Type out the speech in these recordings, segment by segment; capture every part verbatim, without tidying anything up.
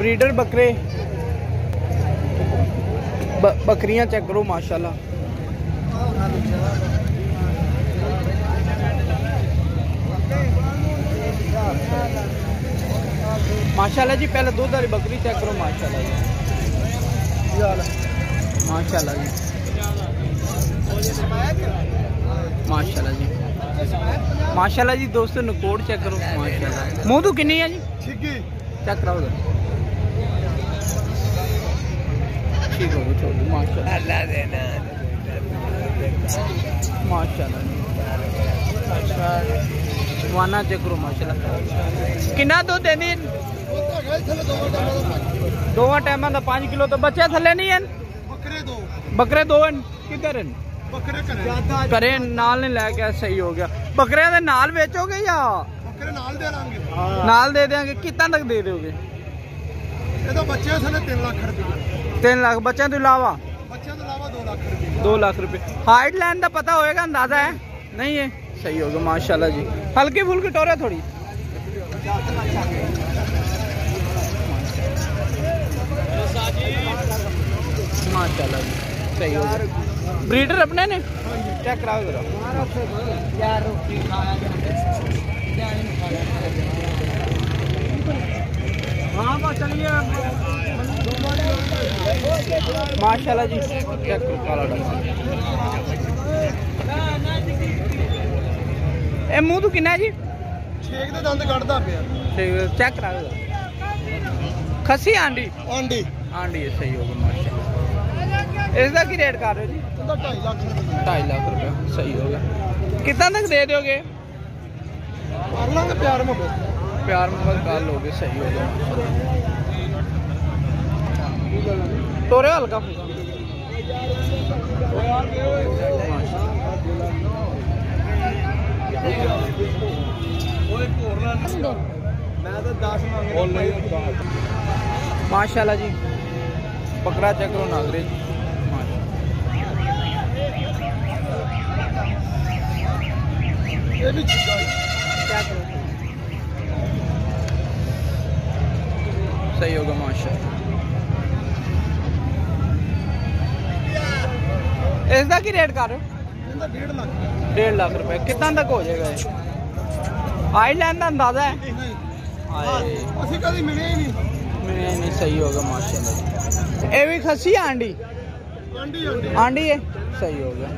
Breeder बकरे ब, बकरियां चेक करो माशाल्लाह। माशाल्लाह जी पहले दूध वाली बकरी चेक करो माशाल्लाह जी माशाल्लाह जी माशाल्लाह जी माशाल्लाह जी दोस्तों नकोड़ चेक करो माशाल्लाह। मुँह तो किन्नी है जी चेक कराओ ठीक हो छोड़ माशाल्लाह माशाल्लाह वाना चक्रो माशाल्लाह। किन्ना दूध देनी दोवां टाइम का पांच किलो तो बच्चे थले नहीं हैं बकरे दो हैं किधर हैं करे नाल नहीं लैके सही हो गया। बकरे दे नाल बेचोगे या नाल दे देंगे कितना तक दे दोगे? तीन लाख बच्चों तो इलावा दो लाख रुपए। हाइट लाइन का पता होएगा अंदाजा है नहीं है सही होगा माशाल्लाह जी। हल्की फुल्की टोरे थोड़ी माशाल्लाह जी सही होगा। ब्रीडर अपने ने चेक कराओ जरा माशाल्लाह जी चेक करो ए मुंह तो किन्ना जी छेक दे दंद कटदा पिया ठीक चेक करा खसी आंडी आंडी आंडी सही होगा माशाल्लाह। इसका की रेट कर रहे हो जी? तो ढाई लाख रुपए ढाई लाख रुपए सही होगा। कितना तक दे दोगे? प्यार मोहब्बत प्यार मोहब्बत कर लोगे सही होगा। तोरे हल्का माशाल्लाह जी बकरा चेक करो नागरे सही होगा माशाल्लाह। इसका की रेट कर रहे हो? डेढ़ लाख रुपए। कितना तक हो जाएगा? आई लैंड का अंदाजा है नहीं सही होगा माशाल्लाह। ये भी खसी आंडी आंडी है सही होगा।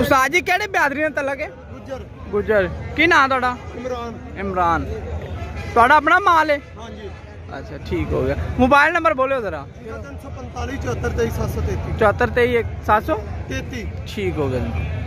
उस्ताद जी केड़े बिरादरी ने तलक है? गुजर। की नाम तुहाडा? इमरान। इमरान तुहाडा अपना माल है? अच्छा ठीक हो गया। मोबाइल नंबर बोलो जरा। तीन सौ पैंतालीस चौहत्तर तेईस सात सौ तैतीस चौहत्तर तेईस सात सौ तैतीस ठीक हो गया।